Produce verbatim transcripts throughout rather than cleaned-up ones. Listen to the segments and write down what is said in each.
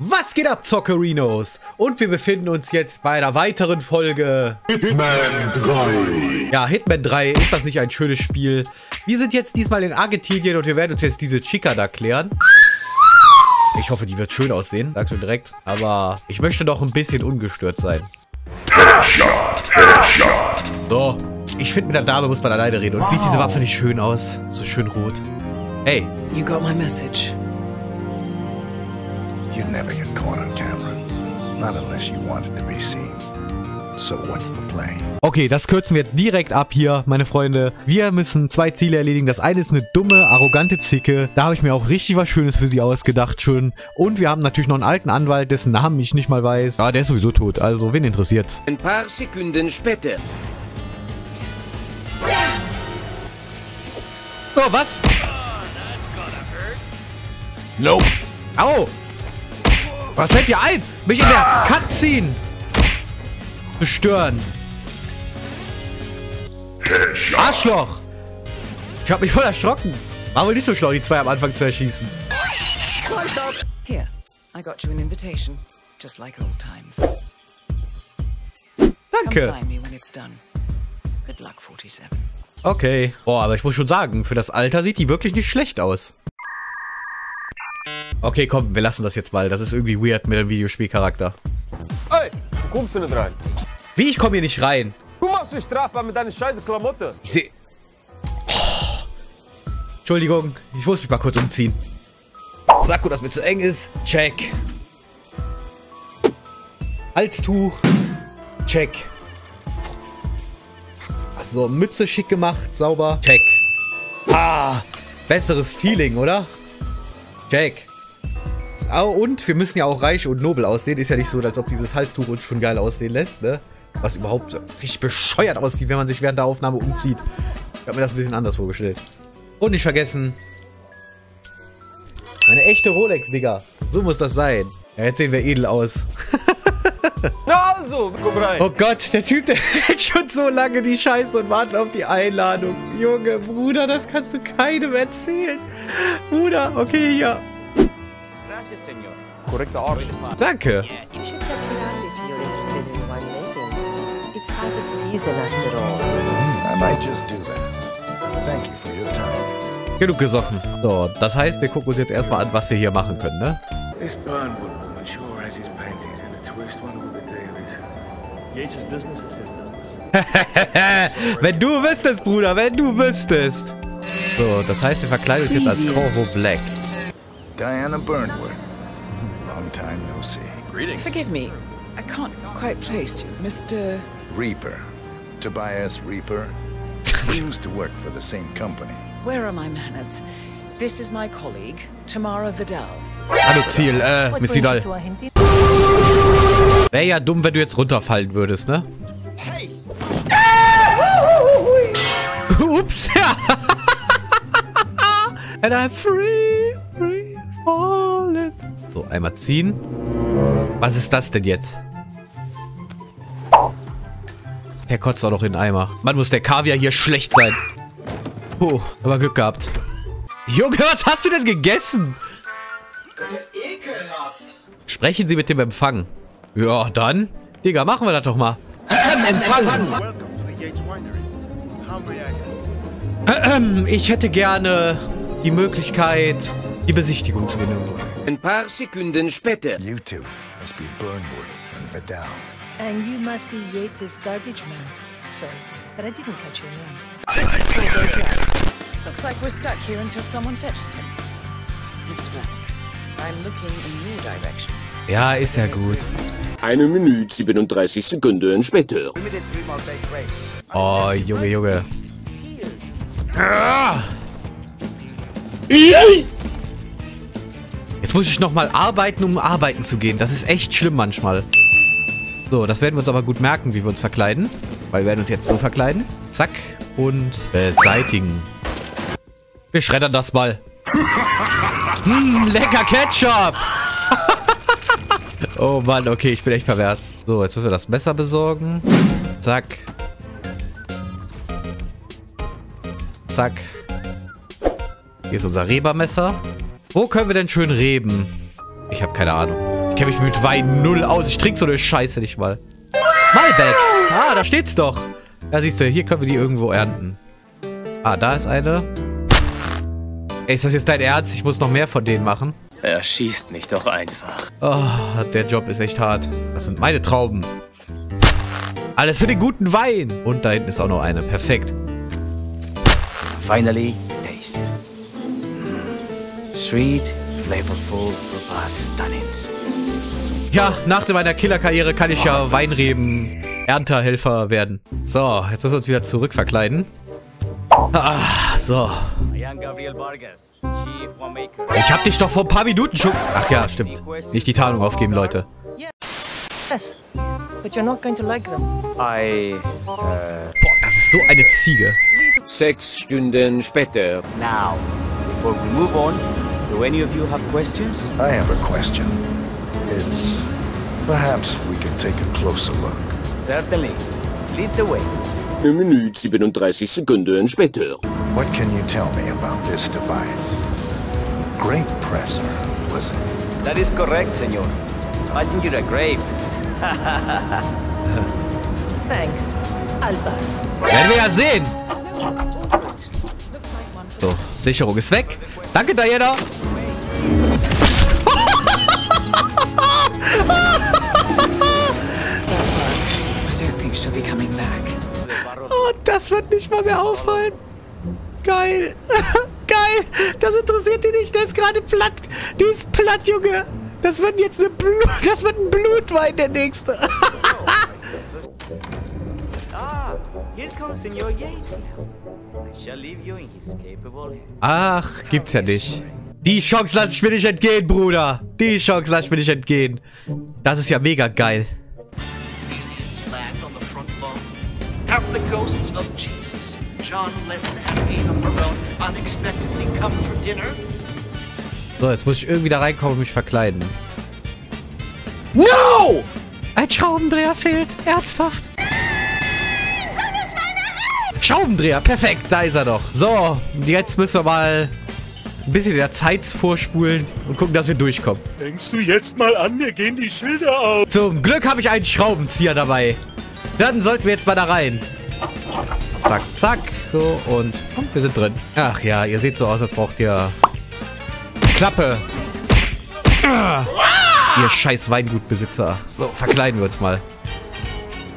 Was geht ab, Zockerinos? Und wir befinden uns jetzt bei einer weiteren Folge Hitman drei. Ja, Hitman drei, ist das nicht ein schönes Spiel? Wir sind jetzt diesmal in Argentinien und wir werden uns jetzt diese Chica da klären. Ich hoffe, die wird schön aussehen, sagst du direkt. Aber ich möchte noch ein bisschen ungestört sein. Headshot, Headshot. So, ich finde, mit der Dame muss man alleine reden. Und wow. Sieht diese Waffe nicht schön aus? So schön rot. Hey. You got my message. You'd never get caught on camera, not unless you wanted to be seen. So what's the play? Okay, das kürzen wir jetzt direkt ab hier, meine Freunde. Wir müssen zwei Ziele erledigen. Das eine ist eine dumme, arrogante Zicke. Da habe ich mir auch richtig was Schönes für sie ausgedacht schon. Und wir haben natürlich noch einen alten Anwalt, dessen Namen ich nicht mal weiß. Ah, der ist sowieso tot, also wen interessiert's? Ein paar Sekunden später. Oh, was? Oh, that's gonna hurt. Nope. Au! Was hält ihr ein? Mich in der Cutscene zu stören. Arschloch! Ich hab mich voll erschrocken. War wohl nicht so schlau, die zwei am Anfang zu erschießen. Here, I got you an invitation, just like old times. Danke. Good luck, forty-seven. Okay. Boah, aber ich muss schon sagen, für das Alter sieht die wirklich nicht schlecht aus. Okay, komm, wir lassen das jetzt mal. Das ist irgendwie weird mit dem Videospielcharakter. Ey, du kommst hier nicht rein. Wie, ich komme hier nicht rein? Du machst dich strafbar mit deiner scheiße Klamotte. Ich sehe... Oh. Entschuldigung, ich muss mich mal kurz umziehen. Sag gut, dass mir zu eng ist. Check. Halstuch. Check. Also, Mütze schick gemacht, sauber. Check. Ah, besseres Feeling, oder? Check. Oh, und wir müssen ja auch reich und nobel aussehen. Ist ja nicht so, als ob dieses Halstuch uns schon geil aussehen lässt, ne? Was überhaupt richtig bescheuert aussieht, wenn man sich während der Aufnahme umzieht. Ich habe mir das ein bisschen anders vorgestellt. Und nicht vergessen. Eine echte Rolex, Digga. So muss das sein. Ja, jetzt sehen wir edel aus. Na also, komm rein. Oh Gott, der Typ, der hält schon so lange die Scheiße und wartet auf die Einladung. Junge, Bruder, das kannst du keinem erzählen. Bruder, okay, hier. Gracias, Senor. Korrekter Arsch. Danke. Genug gesoffen. So, das heißt, wir gucken uns jetzt erstmal an, was wir hier machen können, ne? Wenn du wüsstest, Bruder, wenn du wüsstest. So, das heißt, ihr verkleidet jetzt als Corvo Black. Diana Burnwood. Long time no see. Greetings. Forgive me, I can't quite place you, Mister Reaper. Tobias Reaper. We used to work for the same company. Where are my manners? This is my colleague, Tamara Vidal. Hallo Ziel, äh, Miss Vidal. Wäre ja dumm, wenn du jetzt runterfallen würdest, ne? Hey. Ups, ja. And I'm free, free falling. So, einmal ziehen. Was ist das denn jetzt? Der kotzt auch noch in den Eimer. Mann, muss der Kaviar hier schlecht sein. Oh, aber Glück gehabt. Junge, was hast du denn gegessen? Das ist ja ekelhaft. Sprechen Sie mit dem Empfang. Ja, dann. Digga, machen wir das doch mal. Ähm, empfangen. Ähm, ich hätte gerne die Möglichkeit, die Besichtigung zu genehmigen. Ein paar Sekunden später. You two must be Burnwood and Vidal. And you must be Yates's garbage man. Sorry, but I didn't catch your name. Looks like we're stuck here until someone fetches him. Mister Black, I'm looking in your direction. Ja, ist ja gut. Eine Minute, siebenunddreißig Sekunden später. Oh, Junge, Junge. Jetzt muss ich nochmal arbeiten, um arbeiten zu gehen. Das ist echt schlimm manchmal. So, das werden wir uns aber gut merken, wie wir uns verkleiden. Weil wir werden uns jetzt so verkleiden. Zack. Und beseitigen. Wir schreddern das mal. Hm, lecker Ketchup. Oh Mann, okay, ich bin echt pervers. So, jetzt müssen wir das Messer besorgen. Zack. Zack. Hier ist unser Rebermesser. Wo können wir denn schön reben? Ich habe keine Ahnung. kenne mich mit Wein null aus. Ich trinke so eine Scheiße nicht mal. Malbec. Ah, da steht's doch. Ja, siehst du, hier können wir die irgendwo ernten. Ah, da ist eine. Ey, ist das jetzt dein Ernst? Ich muss noch mehr von denen machen. Er schießt mich doch einfach. Oh, der Job ist echt hart. Das sind meine Trauben. Alles für den guten Wein. Und da hinten ist auch noch eine. Perfekt. Finally, taste. Sweet, flavorful, robust tannins. Ja, nach meiner Killerkarriere kann ich ja Weinreben Ernterhelfer werden. So, jetzt müssen wir uns wieder zurückverkleiden. Ah, so. Ich hab dich doch vor ein paar Minuten schon... Ach ja, stimmt. Nicht die Tarnung aufgeben, Leute. Boah, das ist so eine Ziege. Sechs Stunden später. Now, before we move on, do any of you have questions? I have a question. It's... Perhaps we can take a closer look. Certainly. Lead the way. Eine Minute siebenunddreißig Sekunden später. What can you tell me about this device? Grape presser, was it? That is correct, senor. Imagine you're a grape. Thanks, Albas. Werden wir ja sehen. So, Sicherung ist weg. Danke, Diana. Oh, das wird nicht mal mehr auffallen. Geil. Geil. Das interessiert die nicht. Der ist gerade platt. Die ist platt, Junge. Das wird jetzt eine Blut. Das wird ein Blutwein, der nächste. Ach, gibt's ja nicht. Die Chance lasse ich mir nicht entgehen, Bruder. Die Chance lasse ich mir nicht entgehen. Das ist ja mega geil. So, jetzt muss ich irgendwie da reinkommen und mich verkleiden. No! Ein Schraubendreher fehlt. Ernsthaft? So eine Schweinerei! Schraubendreher, perfekt, da ist er doch. So, jetzt müssen wir mal ein bisschen der Zeit vorspulen und gucken, dass wir durchkommen. Denkst du jetzt mal an, mir gehen die Schilder auf. Zum Glück habe ich einen Schraubenzieher dabei. Dann sollten wir jetzt mal da rein. Zack, zack. So, und, und wir sind drin. Ach ja, ihr seht so aus, als braucht ihr Klappe. Ah, ihr scheiß Weingutbesitzer. So, verkleiden wir uns mal.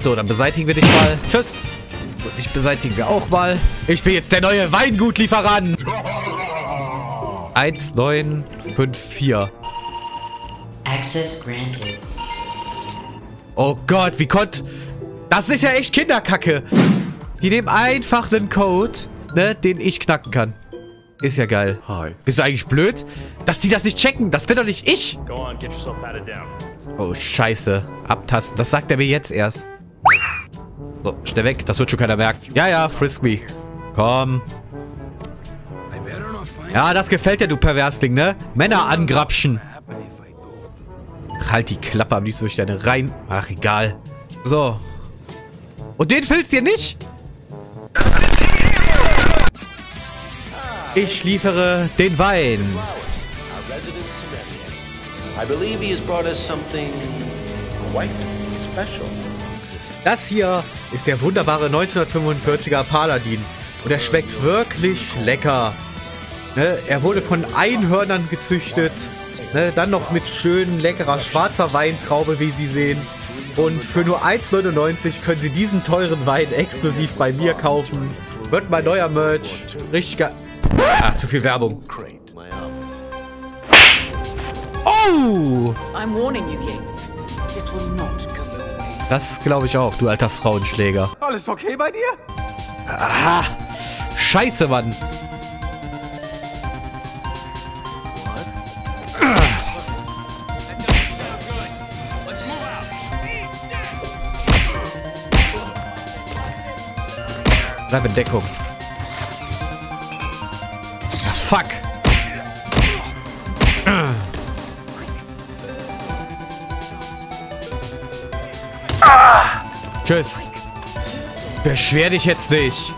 So, dann beseitigen wir dich mal. Tschüss. Und dich beseitigen wir auch mal. Ich bin jetzt der neue Weingutlieferant. eins neun fünf vier. Access granted. Oh Gott, wie konnte... Das ist ja echt Kinderkacke. Die nehmen einfach einen Code, ne, den ich knacken kann. Ist ja geil. Hi. Bist du eigentlich blöd? Dass die das nicht checken. Das bin doch nicht ich. Oh, scheiße. Abtasten. Das sagt er mir jetzt erst. So, schnell weg. Das wird schon keiner merken. Ja, ja, frisk me. Komm. Ja, das gefällt dir, du Perversling, ne? Männer angrapschen. Halt die Klappe, am liebsten durch deine rein. Ach, egal. So. Und den willst dir nicht? Ich liefere den Wein. Das hier ist der wunderbare neunzehnhundertfünfundvierziger Paladin. Und er schmeckt wirklich lecker. Ne, er wurde von Einhörnern gezüchtet. Ne, dann noch mit schön leckerer schwarzer Weintraube, wie Sie sehen. Und für nur eins neunundneunzig können Sie diesen teuren Wein exklusiv bei mir kaufen. Wird mein neuer Merch. Richtig geil. Ach, zu viel Werbung. Oh! Das glaube ich auch, du alter Frauenschläger. Alles okay bei dir? Aha! Scheiße, Mann! Bleib in Deckung. Ja, fuck. Ah. Tschüss. Beschwer dich jetzt nicht.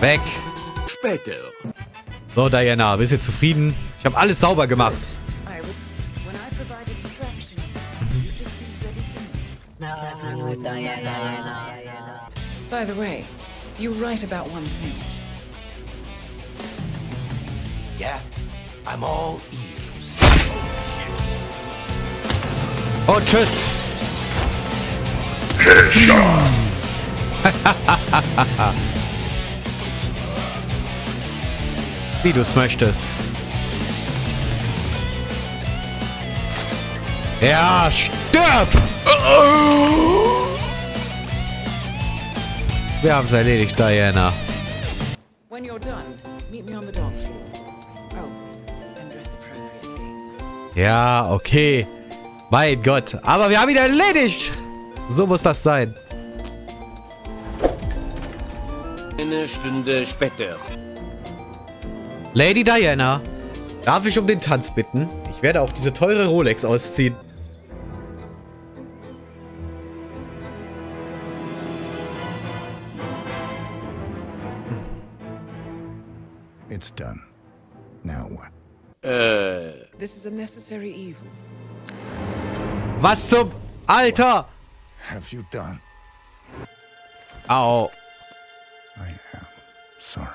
Weg. Später. So, Diana, bist du zufrieden? Ich habe alles sauber gemacht. no, Diana. By the way, you're right about one thing. Yeah, I'm all ears. Oh, tschüss. Headshot. Wie du es möchtest. Ja, stirb! Wir haben's erledigt, Diana. When you're done, meet me on the dance floor. Oh, and dress appropriately. Ja, okay. Mein Gott, aber wir haben ihn erledigt. So muss das sein. Eine Stunde später. Lady Diana, darf ich um den Tanz bitten? Ich werde auch diese teure Rolex ausziehen. It's done. Now what? Äh. This is a necessary evil. Was zum Alter? Have you done? Au. I am sorry.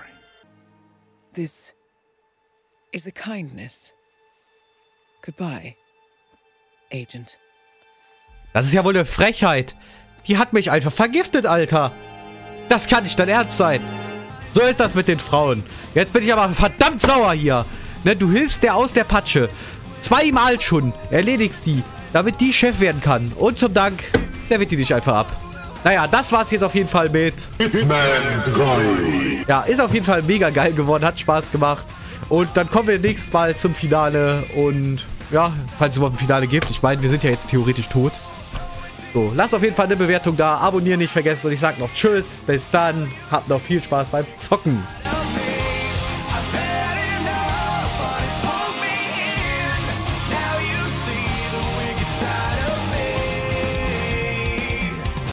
This is a kindness. Goodbye, Agent. Das ist ja wohl eine Frechheit. Die hat mich einfach vergiftet, Alter. Das kann nicht dein Ernst sein. So ist das mit den Frauen. Jetzt bin ich aber verdammt sauer hier. Ne, du hilfst der aus der Patsche. Zweimal schon. Erledigst die. Damit die Chef werden kann. Und zum Dank serviert die dich einfach ab. Naja, das war's jetzt auf jeden Fall mit Hitman drei. Ja, ist auf jeden Fall mega geil geworden. Hat Spaß gemacht. Und dann kommen wir nächstes Mal zum Finale. Und ja, falls es überhaupt ein Finale gibt. Ich meine, wir sind ja jetzt theoretisch tot. So, lasst auf jeden Fall eine Bewertung da. Abonnieren nicht vergessen. Und ich sag noch tschüss. Bis dann. Habt noch viel Spaß beim Zocken.